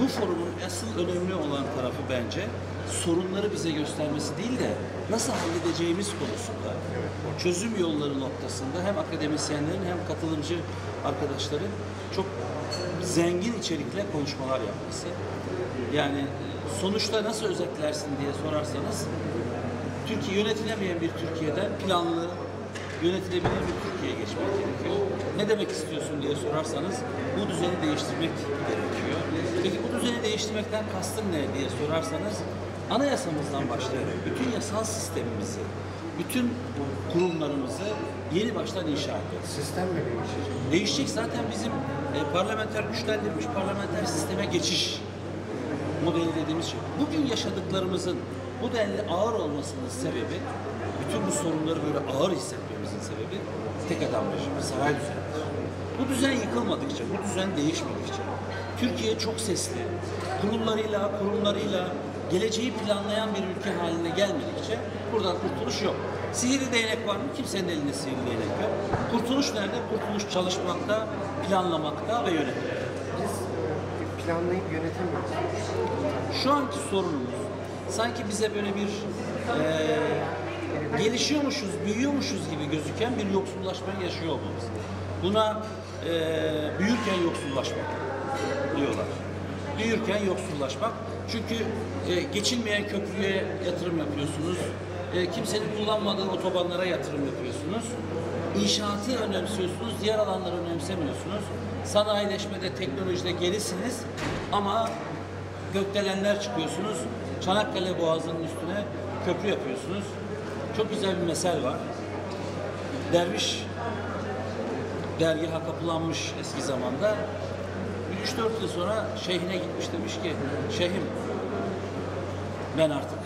bu forumun asıl önemli olan tarafı bence sorunları bize göstermesi değil de nasıl halledeceğimiz konusunda, evet, çözüm yolları noktasında hem akademisyenlerin hem katılımcı arkadaşların çok zengin içerikle konuşmalar yapması. Yani sonuçta nasıl özetlersin diye sorarsanız, Türkiye yönetilemeyen bir Türkiye'den planlı, yönetilebilir bir Türkiye'ye geçmek gerekiyor. Ne demek istiyorsun diye sorarsanız, bu düzeni değiştirmek gerekiyor. Peki bu düzeni değiştirmekten kastın ne diye sorarsanız, anayasamızdan başlayarak bütün yasal sistemimizi, bütün kurumlarımızı yeni baştan inşa ediyoruz. Sistem mi değişecek? Değişecek zaten bizim parlamenter güçlendirilmiş parlamenter sisteme geçiş modeli dediğimiz şey. Bugün yaşadıklarımızın bu denli ağır olmasının sebebi, bütün bu sorunları böyle ağır hissetmemizin sebebi tek adam rejimi, saray düzenidir. Bu düzen yıkılmadıkça, bu düzen değişmedikçe, Türkiye çok sesli, kurumlarıyla geleceği planlayan bir ülke haline gelmedikçe buradan kurtuluş yok. Sihirli değnek var mı? Kimsenin elinde sihirli değnek yok. Kurtuluş nerede? Kurtuluş çalışmakta, planlamakta ve yönetmekte. Biz planlayıp yönetemiyoruz. Şu anki sorunumuz sanki bize böyle bir gelişiyormuşuz, büyüyormuşuz gibi gözüken bir yoksullaşmayı yaşıyor olmamız. Buna büyürken yoksullaşmak diyorlar. Büyürken yoksullaşmak. Çünkü geçilmeyen köprüye yatırım yapıyorsunuz. Kimsenin kullanmadığı otobanlara yatırım yapıyorsunuz. İnşaatı önemsiyorsunuz, diğer alanları önemsemiyorsunuz. Sanayileşmede, teknolojide gerisiniz ama gökdelenler çıkıyorsunuz. Çanakkale Boğazı'nın üstüne köprü yapıyorsunuz. Çok güzel bir mesel var. Derviş dergaha kapılanmış eski zamanda. 3-4 yıl sonra şeyhine gitmiş, demiş ki, şeyhim ben artık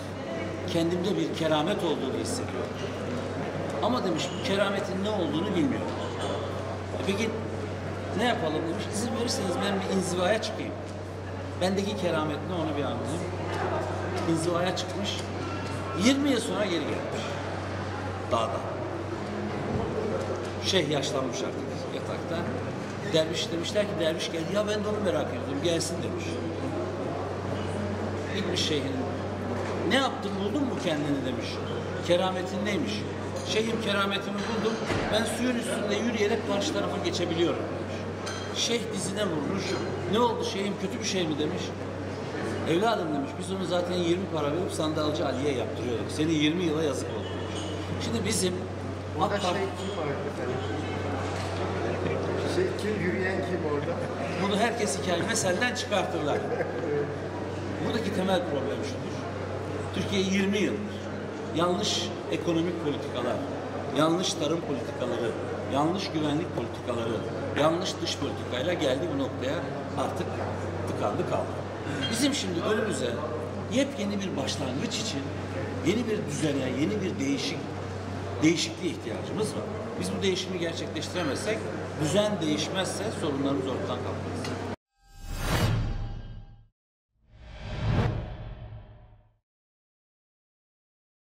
kendimde bir keramet olduğunu hissediyorum. Ama demiş bu kerametin ne olduğunu bilmiyorum. Peki ne yapalım demiş, izin verirseniz ben bir inzivaya çıkayım. Bendeki keramet ne onu bir anlayayım. İnzivaya çıkmış. 20 yıl sonra geri gelmiş. Dağda. Şeyh yaşlanmış artık yatakta. Derviş, demişler ki derviş geldi. Ya ben de onu merak ediyordum. Gelsin demiş. Gitmiş şeyhin. Ne yaptın? Buldun mu kendini demiş. Kerametin neymiş? Şeyhim kerametimi buldum. Ben suyun üstünde yürüyerek karşı tarafı geçebiliyorum demiş. Şeyh dizine vurmuş. Ne oldu şeyhim? Kötü bir şey mi demiş. Evladım demiş, biz onu zaten 20 para verip Sandalcı Ali'ye yaptırıyorduk. Seni 20 yıla yazık oldu demiş. Şimdi bizim AK Parti... Şey, kim yürüyen kim orada? Bunu herkes hikaye meselden çıkartırlar. Buradaki temel problem şudur. Türkiye 20 yıldır yanlış ekonomik politikalar, yanlış tarım politikaları, yanlış güvenlik politikaları, yanlış dış politikayla geldi bu noktaya, artık tıkandı kaldı. Bizim şimdi önümüze yepyeni bir başlangıç için yeni bir düzene, yeni bir değişikliğe ihtiyacımız var. Biz bu değişimi gerçekleştiremezsek, düzen değişmezse sorunlarımız ortadan kalkmaz.